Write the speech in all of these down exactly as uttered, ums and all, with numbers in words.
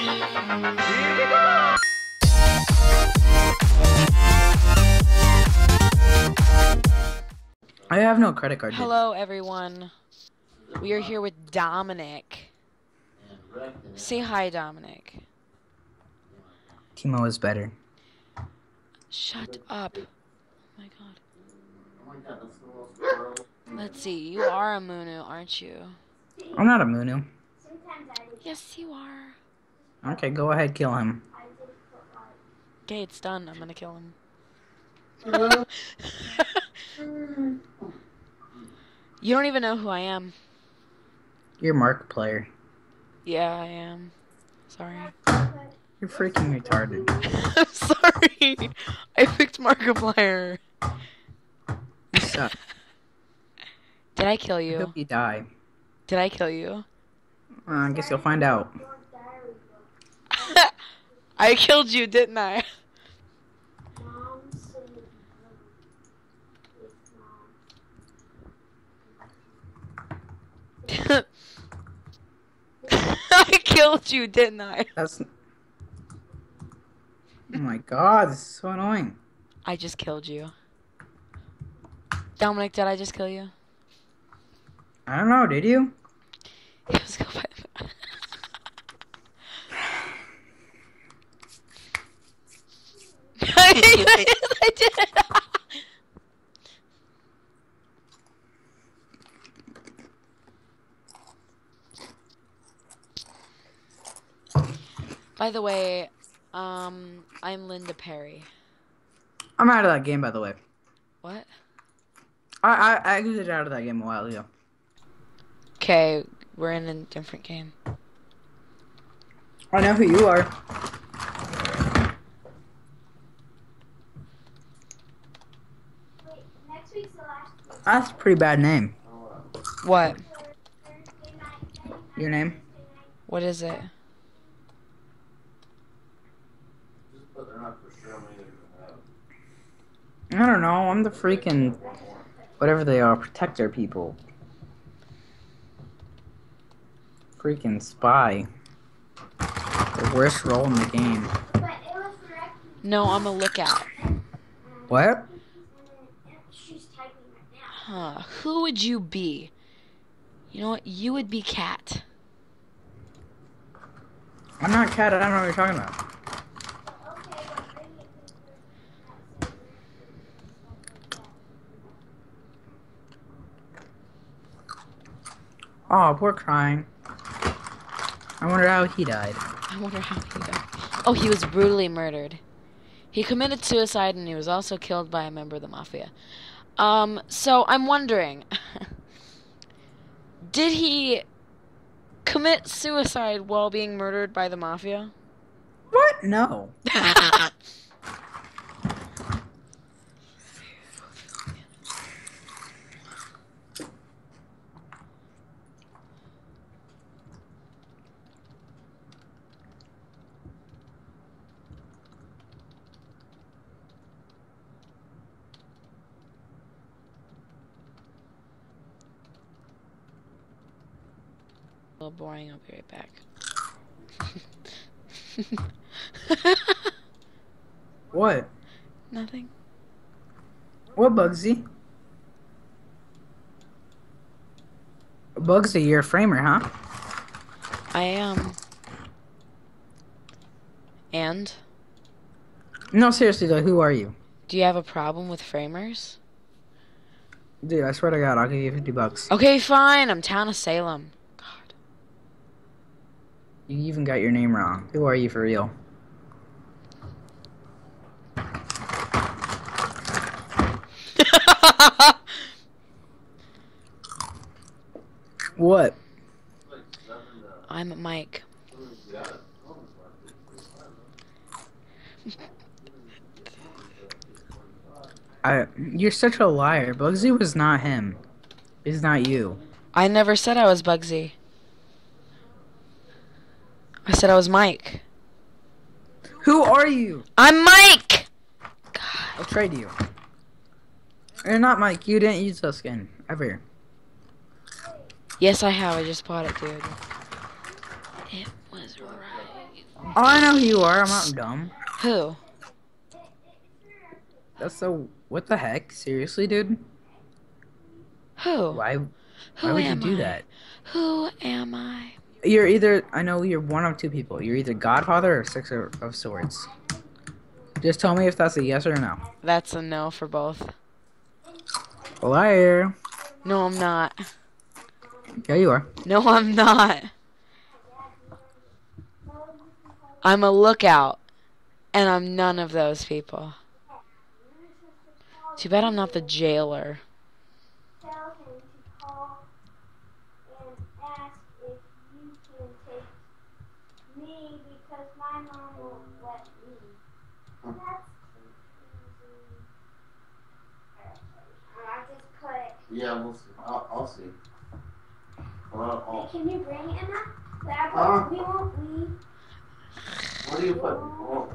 Here we go! I have no credit card. Hello, everyone. We are here with Dominic. Say hi, Dominic. Timo is better. Shut up. Oh my god. Let's see. You are a Munu, aren't you? I'm not a Munu. Yes, you are. Okay, go ahead, kill him. Okay, it's done. I'm gonna kill him. You don't even know who I am. You're Markiplier. Yeah, I am. Sorry. You're freaking retarded. I'm sorry. I picked Markiplier. You suck. Did I kill you? I hope you die. Did I kill you? Uh, I guess you'll find out. I killed you, didn't I? I killed you, didn't I? That's... Oh my god, this is so annoying. I just killed you. Dominic, did I just kill you? I don't know, did you? Yeah, let's go by the... I did. By the way, um, I'm Linda Perry. I'm out of that game, by the way. What? I I, I exited out of that game a while ago. Okay, we're in a different game. I know who you are. That's a pretty bad name. What? Your name? What is it? I don't know. I'm the freaking whatever they are, protector people. Freaking spy. The worst role in the game. No, I'm a lookout. What? Huh, who would you be? You know what? You would be Cat. I'm not Cat. I don't know what you're talking about. Oh, poor Crying. I wonder how he died. I wonder how he died. Oh, he was brutally murdered. He committed suicide and he was also killed by a member of the mafia. Um, so I'm wondering, did he commit suicide while being murdered by the mafia? What? No. A little boring, I'll be right back. What? Nothing. What, Bugsy? Bugsy, you're a framer, huh? I am. And? No, seriously though, who are you? Do you have a problem with framers? Dude, I swear to God, I'll give you fifty bucks. Okay, fine, I'm Town of Salem. You even got your name wrong. Who are you for real? What? I'm Mike. I, you're such a liar. Bugsy was not him. It's not you. I never said I was Bugsy. I said I was Mike. Who are you? I'm Mike! God. I'll trade you. You're not Mike. You didn't use that skin. Ever. Yes, I have. I just bought it, dude. It was right. Oh, I know who you are. I'm not dumb. Who? That's so... What the heck? Seriously, dude? Who? Why, why who would you do I? that? Who am I? You're either... I know you're one of two people. You're either Godfather or Six of, of Swords. Just tell me if that's a yes or a no. That's a no for both. Liar. No, I'm not. Yeah, you are. No, I'm not. I'm a lookout, and I'm none of those people. Too bad I'm not the jailer. Yeah, we'll see. I'll, I'll see. Well, I'll... Hey, can you bring Emma? The apple? Uh, we won't leave. What do you put? Oh.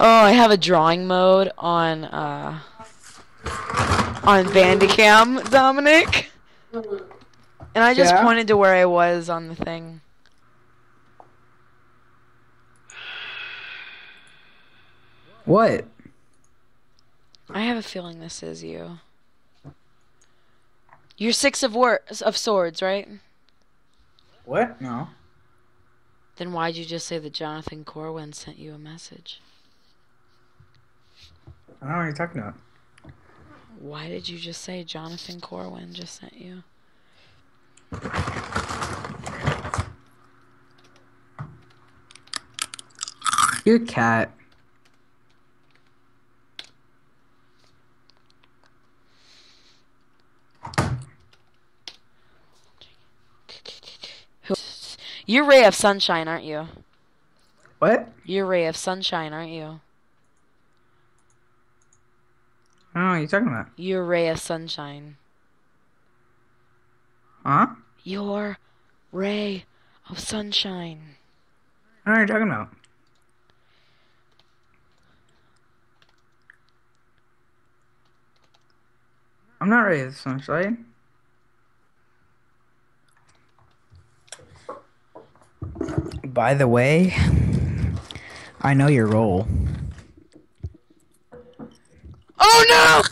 Oh, I have a drawing mode on uh on Bandicam, Dominic. And I just yeah. pointed to where I was on the thing. What? I have a feeling this is you. You're six of wor of swords, right? What? No. Then why'd you just say that Jonathan Corwin sent you a message? I don't know what you're talking about. Why did you just say Jonathan Corwin just sent you? Your cat. You're ray of sunshine, aren't you? What? You're ray of sunshine, aren't you? I don't know what you're talking about. You're ray of sunshine. Huh? Your ray of sunshine. What are you talking about? I'm not ray of sunshine. By the way, I know your role. Oh no!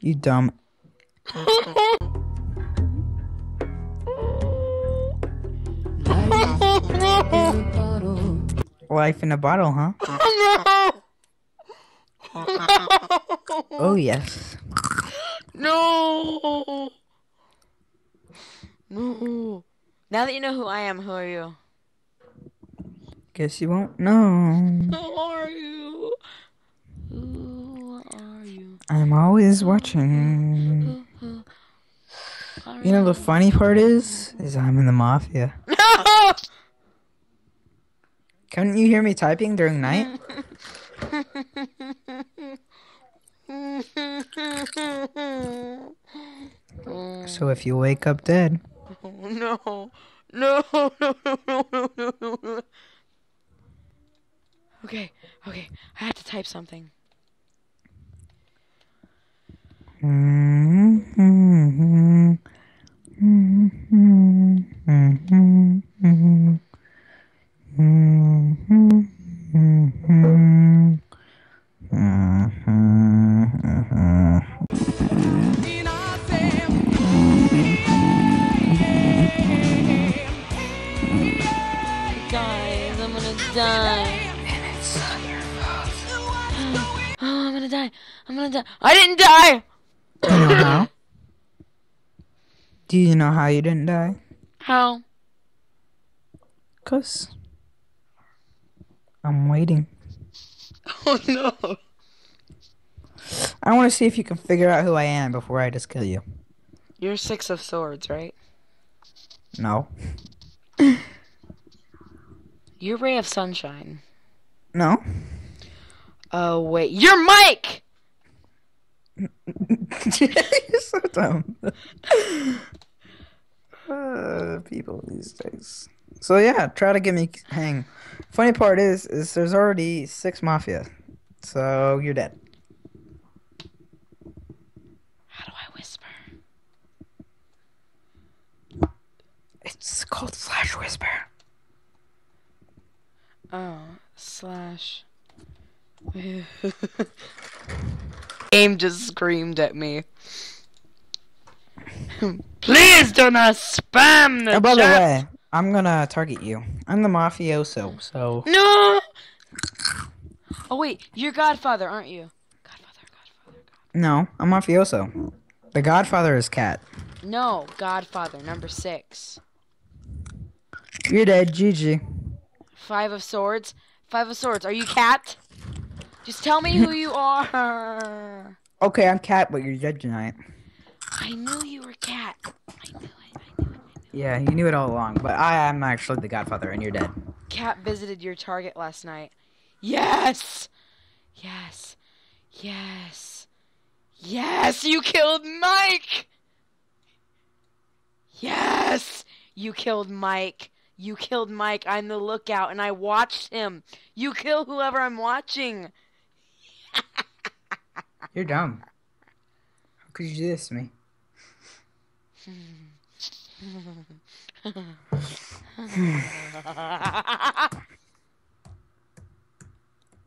You dumb. Life in a bottle, huh? Oh, no. Oh yes. No. No. Now that you know who I am, who are you? Guess you won't know. Who are you? Who are you? I'm always watching. Who, who you know the funny part is, is I'm in the mafia. No! Couldn't you hear me typing during night? So if you wake up dead. Oh, no. No, no, no, no, no, no, no, no. Okay, okay. I have to type something. Mm-hmm. Mm-hmm. Mm-hmm. Mm-hmm. Guys, I'm gonna die. And it's not your fault. Oh, I'm gonna die. I'm gonna die. I didn't die! Do you know how? Do you know how you didn't die? How? 'Cause I'm waiting. Oh no. I want to see if you can figure out who I am before I just kill you. You're six of swords, right? No. You're ray of sunshine. No. Oh wait, you're Mike. You're so dumb. Uh, people these days. So yeah, try to get me hang. Funny part is, is there's already six mafia. So you're dead. How do I whisper? It's called slash whisper. Oh, slash. Game just screamed at me. Please do not spam the oh, by chat. The way, I'm gonna target you. I'm the mafioso, so. No! Oh, wait, you're Godfather, aren't you? Godfather, Godfather, Godfather. No, I'm mafioso. The Godfather is Cat. No, Godfather, number six. You're dead, G G. Five of Swords? Five of Swords, are you Cat? Just tell me who you are. Okay, I'm Cat, but you're dead tonight. I knew you were Cat. I knew it, I knew it, I knew it. Yeah, you knew it all along, but I am actually the Godfather, and you're dead. Cat visited your target last night. Yes! Yes. Yes. Yes, you killed Mike! Yes! You killed Mike. You killed Mike. I'm the lookout, and I watched him. You kill whoever I'm watching. You're dumb. How could you do this to me?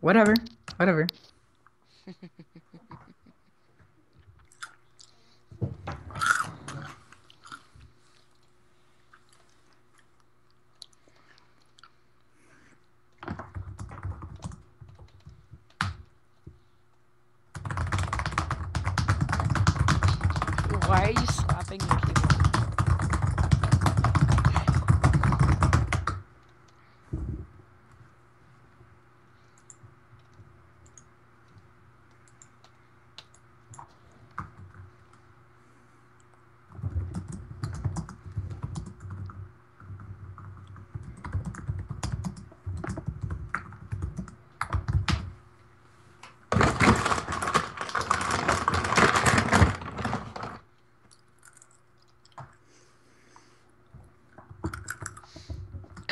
Whatever. Whatever. Why are you slapping your keyboard?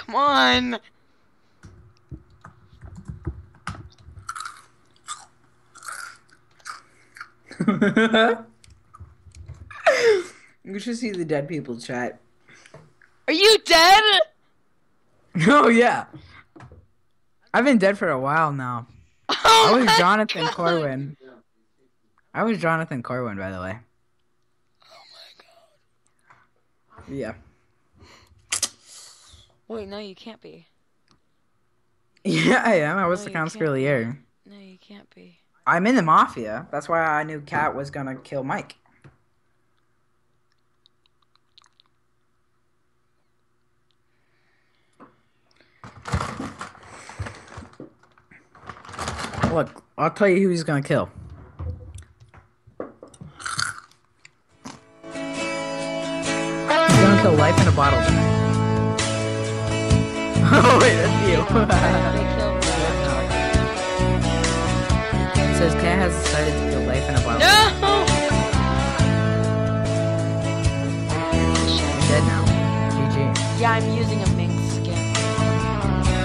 On. You should see the dead people chat. Are you dead? Oh yeah, I've been dead for a while now. Oh, I was Jonathan God. Corwin. I was Jonathan Corwin, by the way. Oh my god. Yeah. Wait, no, you can't be. Yeah, I am. I was the Count Scurlier. No, you can't be. I'm in the Mafia. That's why I knew Cat was gonna kill Mike. Look, I'll tell you who he's gonna kill. He's gonna kill Life in a Bottle tonight. Oh, wait, that's you. It says Cat has decided to kill Life in a Bottle. No! I'm dead now. G G. Yeah, I'm using a mink skin.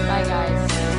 Bye, guys.